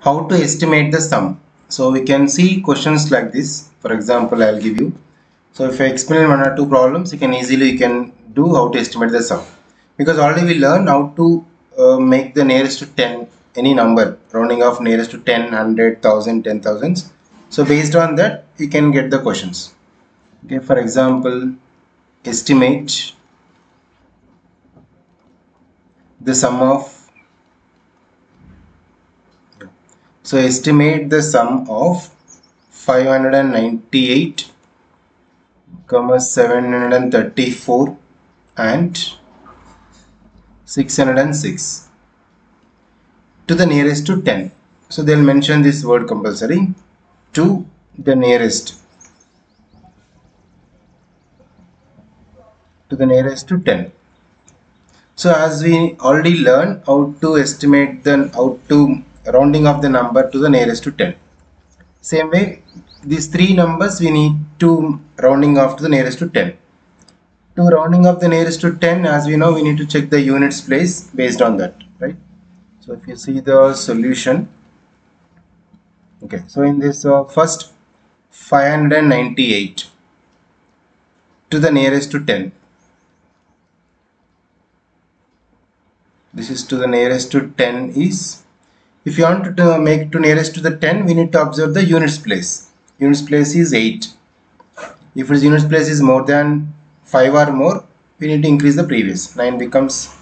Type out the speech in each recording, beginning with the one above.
how to estimate the sum. So we can see questions like this. For example, I'll give you. So if I explain one or two problems, you can easily do how to estimate the sum, because already we learned how to make the nearest to 10, any number, rounding off nearest to 10, 100, 1000, 10,000. So based on that, you can get the questions. Okay, for example, estimate the sum of, so estimate the sum of 598, 734 and 606 to the nearest to 10. So they'll mention this word compulsory, to the nearest, to the nearest to 10. So as we already learned how to estimate, then how to rounding off the number to the nearest to 10. Same way, these three numbers we need to rounding off to the nearest to 10. To rounding off the nearest to 10, as we know, we need to check the units place based on that, right? So if you see the solution, okay, so in this first 598 to the nearest to 10. This is to the nearest to 10 is, if you want to make to nearest to the 10, we need to observe the units place. Units place is 8. If its units place is more than 5 or more, we need to increase the previous. 9 becomes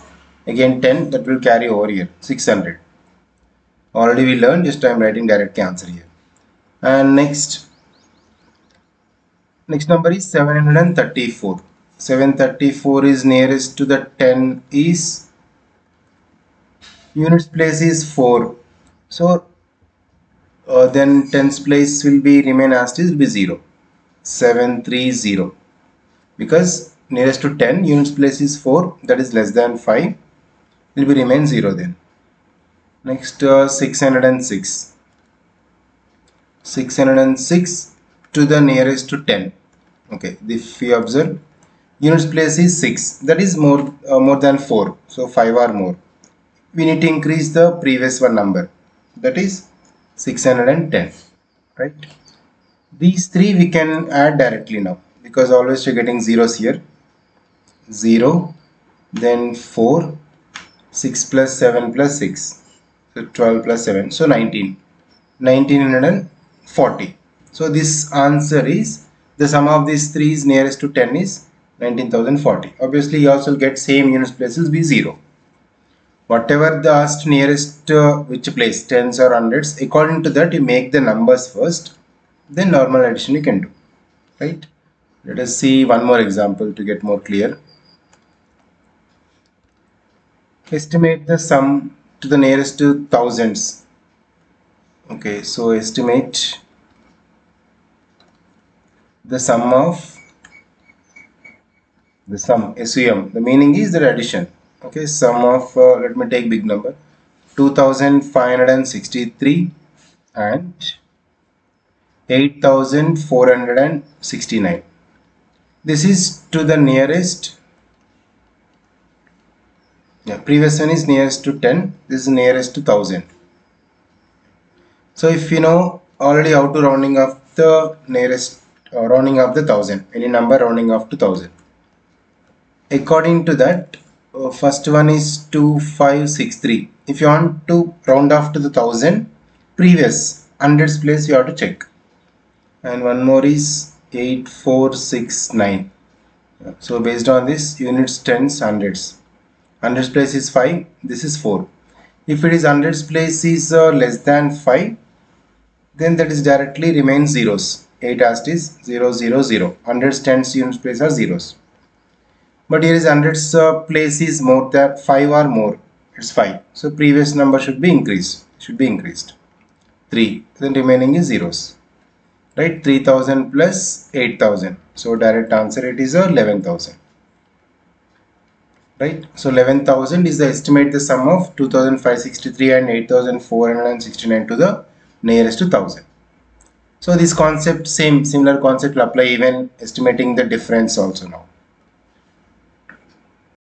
again 10, that will carry over here, 600. Already we learned, just I am writing direct answer here. And next number is 734. 734 is nearest to the 10 is, units place is 4. So then 10's place will be remain as is, will be 0. 730, because nearest to 10 units place is 4, that is less than 5, will be remain 0 then. Next 606. 606 to the nearest to 10. Okay, if you observe, units place is 6, that is more than 4, so 5 or more. We need to increase the previous one number, that is 610, right? These three we can add directly now, because always you're getting zeros here. 0, then 4, 6 plus 7 plus 6, so 12 plus 7, so 19, 1940. So this answer is, the sum of these three is nearest to 10 is 19,040. Obviously you also get same units places be 0. Whatever the asked nearest which place, 10s or 100s, according to that you make the numbers first, then normal addition you can do, right? Let us see one more example to get more clear. Estimate the sum to the nearest to thousands. Okay, so estimate the sum of, the sum, SUM, the meaning is the addition. Okay, sum of, let me take big number, 2563 and 8,469. This is to the nearest, previous one is nearest to 10, this is nearest to 1000. So if you know already how to rounding off the nearest, rounding off the 1000, any number rounding off to 1000. According to that, first one is 2563. If you want to round off to the 1000, previous 100's place you have to check. And one more is 8469. So based on this, units, tens, hundreds. Hundreds place is 5, this is 4. If it is hundreds place is less than 5, then that is directly remains zeros. 8 as is 0, 0, 0. Hundreds, tens, units place are zeros. But here is hundreds place is more than 5 or more, it's 5. So previous number should be increased, 3. Then remaining is zeros. Right, 3000 plus 8000. So direct answer it is 11,000. Right, so 11,000 is the estimate the sum of 2563 and 8469 to the nearest to 1000. So this concept, similar concept will apply even estimating the difference also now.